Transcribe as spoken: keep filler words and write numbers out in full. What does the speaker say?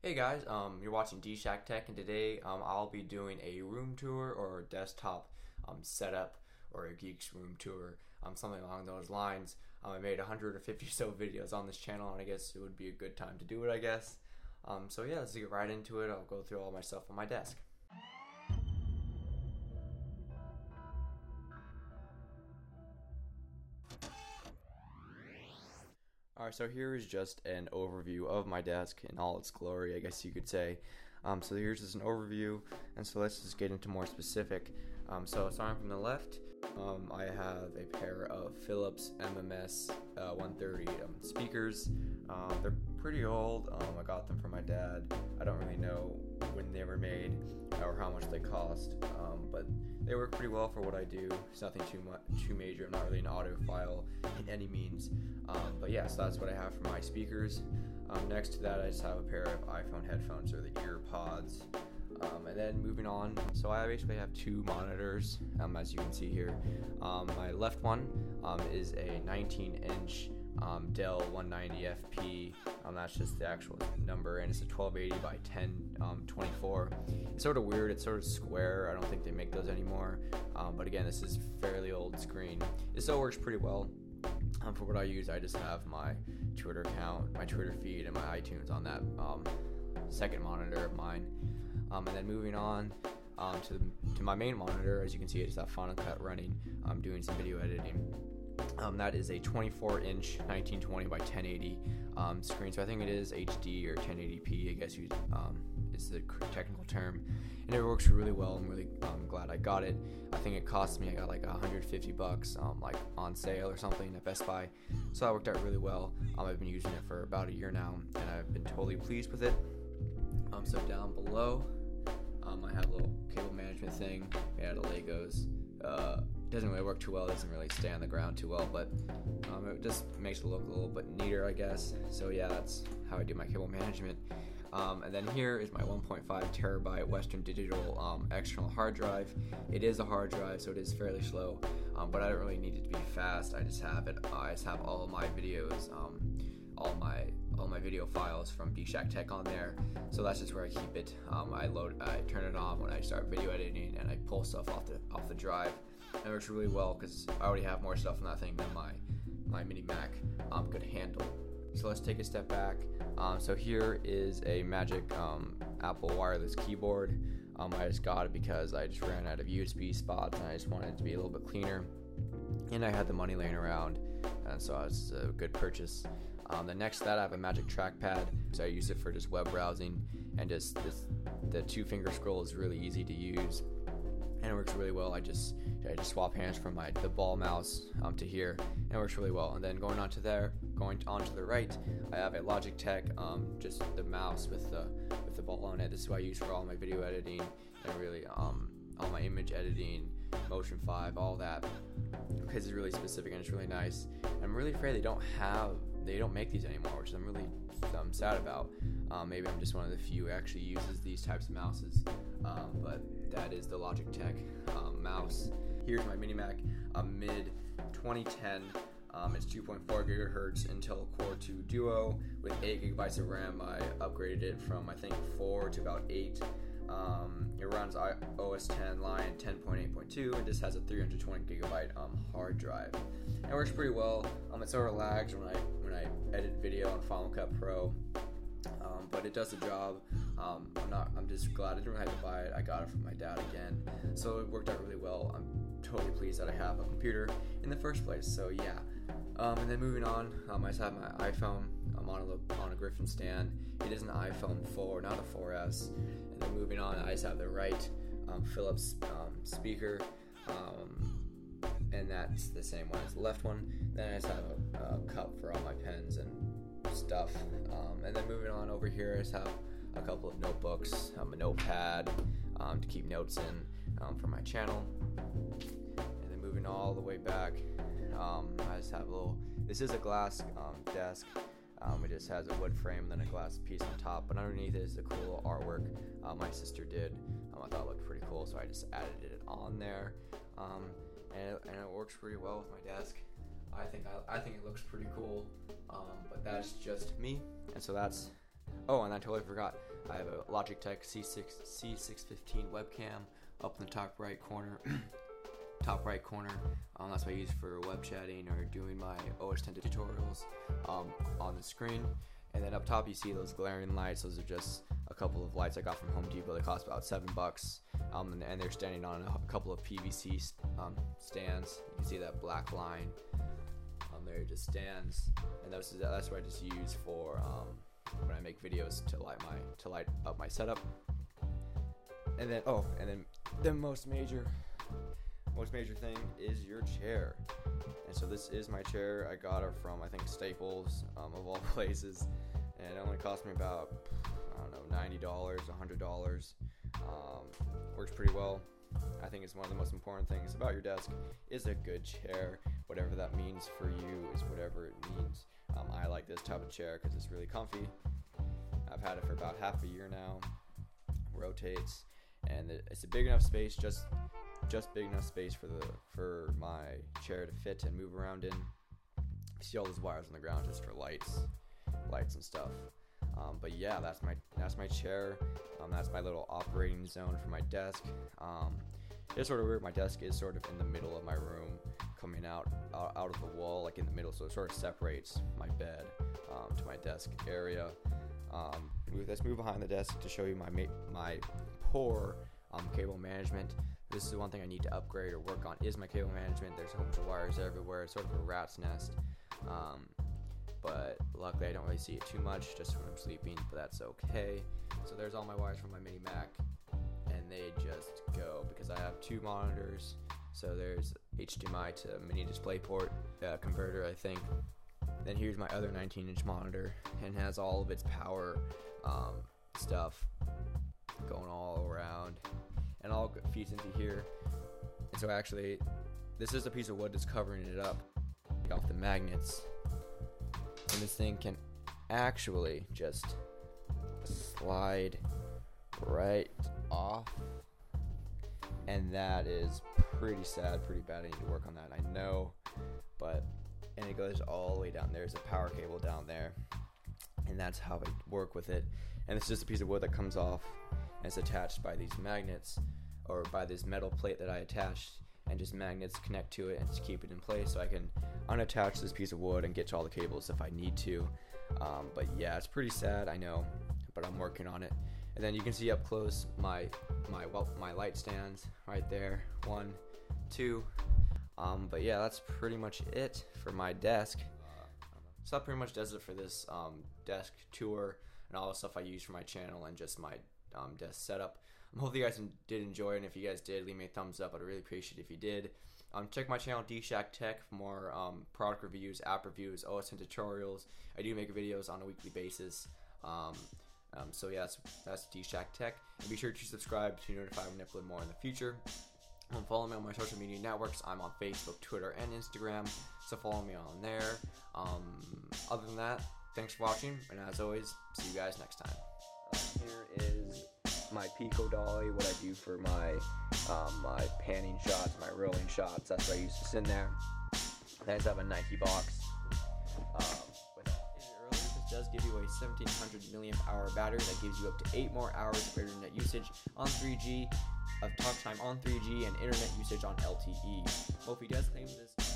Hey guys, um, you're watching DshackTech, and today um, I'll be doing a room tour or a desktop um, setup or a geek's room tour, um, something along those lines. Um, I made one hundred fifty or so videos on this channel, and I guess it would be a good time to do it, I guess. Um, so yeah, let's get right into it. I'll go through all my stuff on my desk. Alright, so here is just an overview of my desk in all its glory, I guess you could say. Um, so here's just an overview, and so let's just get into more specific. Um, so starting from the left, um, I have a pair of Philips M M S uh, one thirty um, speakers. Uh, they're pretty old. Um, I got them from my dad. I don't really know when they were made or how much they cost, um, but they work pretty well for what I do. It's nothing too much, too major. I'm not really an audiophile in any means, um, but yeah, so that's what I have for my speakers. Um, next to that, I just have a pair of iPhone headphones or the EarPods, um, and then moving on. So I basically have two monitors, um, as you can see here. Um, my left one um, is a nineteen inch Um, Dell one ninety F P, um, that's just the actual number, and it's a twelve eighty by ten twenty-four. Um, it's sort of weird, it's sort of square. I don't think they make those anymore, um, but again, this is fairly old screen. It still works pretty well. Um, for what I use, I just have my Twitter account, my Twitter feed, and my iTunes on that um, second monitor of mine. Um, and then moving on, um, to, the, to my main monitor, as you can see, it's that Final Cut running. I'm doing some video editing. Um, that is a twenty-four inch nineteen twenty by ten eighty um, screen, so I think it is H D or ten eighty p, I guess you, um, is the technical term, and it works really well. I'm really um, glad I got it. I think it cost me, I got like one hundred fifty bucks, um, like on sale or something at Best Buy, so that worked out really well. Um, I've been using it for about a year now, and I've been totally pleased with it. Um, so down below, um, I have a little cable management thing made out of Legos. Uh, doesn't really work too well, doesn't really stay on the ground too well, but um, it just makes it look a little bit neater, I guess. So yeah, that's how I do my cable management. Um, and then here is my one point five terabyte Western Digital um, external hard drive. It is a hard drive, so it is fairly slow, um, but I don't really need it to be fast. I just have it. I just have all of my videos, um, all my all my video files from DshackTech on there, so that's just where I keep it. Um, I load, I turn it on when I start video editing, and I pull stuff off the off the drive. And it works really well because I already have more stuff on that thing than my my mini Mac um, could handle. So let's take a step back. Um, so here is a Magic um, Apple wireless keyboard. Um, I just got it because I just ran out of U S B spots, and I just wanted it to be a little bit cleaner. And I had the money laying around, and so it was a good purchase. Um, then next to that, I have a Magic Trackpad, so I use it for just web browsing, and just this, the two finger scroll is really easy to use, and it works really well. I just I just swap hands from my the ball mouse um, to here, and it works really well. And then going on to there, going on to the right, I have a Logitech, um, just the mouse with the with the ball on it. This is what I use for all my video editing and really um, all my image editing, Motion five, all that, because it's really specific and it's really nice. I'm really afraid they don't have. They don't make these anymore, which I'm really um, sad about. Um, maybe I'm just one of the few who actually uses these types of mouses, um, but that is the Logitech um, mouse. Here's my mini Mac, a mid twenty ten. Um, it's two point four gigahertz Intel Core two Duo with eight gigabytes of RAM. I upgraded it from I think four to about eight. Um, it runs O S X Lion ten point eight point two, and just has a three hundred twenty gigabyte um, hard drive. It works pretty well. Um, it sort of lags when I when I edit video on Final Cut Pro, um, but it does the job. Um, I'm not. I'm just glad I didn't really have to buy it. I got it from my dad again, so it worked out really well. I'm totally pleased that I have a computer in the first place. So yeah. Um, and then moving on, um, I just have my iPhone. I'm on a, on a Griffin stand. It is an iPhone four, not a four S. And then moving on, I just have the right um, Philips um, speaker, um, and that's the same one as the left one. Then I just have a, a cup for all my pens and stuff. Um, and then moving on over here, I just have a couple of notebooks, um, a notepad um, to keep notes in um, for my channel. And then moving all the way back, um, I just have a little, this is a glass um, desk. Um, it just has a wood frame and then a glass piece on top, but underneath it is a cool little artwork uh, my sister did. Um, I thought it looked pretty cool, so I just added it on there, um, and, it, and it works pretty well with my desk. I think I, I think it looks pretty cool, um, but that's just me, and so that's Oh, and I totally forgot. I have a Logitech C six C six fifteen webcam up in the top right corner. top right corner. Um, that's what I use for web chatting or doing my O S ten tutorials um, on the screen. And then up top you see those glaring lights. Those are just a couple of lights I got from Home Depot. They cost about seven bucks. Um, and, and they're standing on a couple of P V C um, stands. You can see that black line on um, there. It just stands. And that's that's what I just use for um, when I make videos to light my to light up my setup. And then oh, and then the most major. Most major thing is your chair. And so this is my chair. I got her from, I think, Staples, um, of all places. And it only cost me about, I don't know, ninety dollars, one hundred dollars. Um, works pretty well. I think it's one of the most important things about your desk is a good chair. Whatever that means for you is whatever it means. Um, I like this type of chair because it's really comfy. I've had it for about half a year now. Rotates. And it's a big enough space, just... just big enough space for the for my chair to fit and move around in. See all those wires on the ground just for lights, lights and stuff. Um, but yeah, that's my that's my chair. Um, that's my little operating zone for my desk. Um, it's sort of weird. My desk is sort of in the middle of my room, coming out out, out of the wall, like in the middle. So it sort of separates my bed um, to my desk area. Um, let's move behind the desk to show you my my poor um, cable management. This is one thing I need to upgrade or work on is my cable management. There's a whole bunch of wires everywhere. It's sort of a rat's nest. Um, but luckily I don't really see it too much just when I'm sleeping, but that's okay. So there's all my wires from my mini Mac, and they just go because I have two monitors. So there's H D M I to mini DisplayPort uh, converter, I think. Then here's my other nineteen inch monitor, and has all of its power um, stuff going all around. And all feeds into here. And so actually, this is a piece of wood that's covering it up. Take off the magnets, and this thing can actually just slide right off. And that is pretty sad, pretty bad. I need to work on that, I know. But and it goes all the way down. There's a power cable down there, and that's how I work with it. And it's just a piece of wood that comes off. And it's attached by these magnets, or by this metal plate that I attached, and just magnets connect to it and just keep it in place. So I can unattach this piece of wood and get to all the cables if I need to. Um, but yeah, it's pretty sad, I know, but I'm working on it. And then you can see up close my my well, my light stands right there, one, two. Um, but yeah, that's pretty much it for my desk. So that pretty much does it for this um, desk tour and all the stuff I use for my channel and just my Um, desk setup. I hope you guys did enjoy it, and if you guys did, leave me a thumbs up. I'd really appreciate it if you did. Um, check my channel DshackTech for more um, product reviews, app reviews, O S ten tutorials. I do make videos on a weekly basis. Um, um, so yeah, that's, that's DshackTech. And be sure to subscribe to notify when I upload more in the future. Um, follow me on my social media networks. I'm on Facebook, Twitter, and Instagram, so follow me on there. Um, other than that, thanks for watching, and as always, see you guys next time. Here is my Pico dolly, what I do for my um, my panning shots, my rolling shots. That's what I use to sit in there. I just have a Nike box. Um, with, this does give you a seventeen hundred milliamp hour battery that gives you up to eight more hours of internet usage on three G, of talk time on three G, and internet usage on L T E. Mophie does claim this.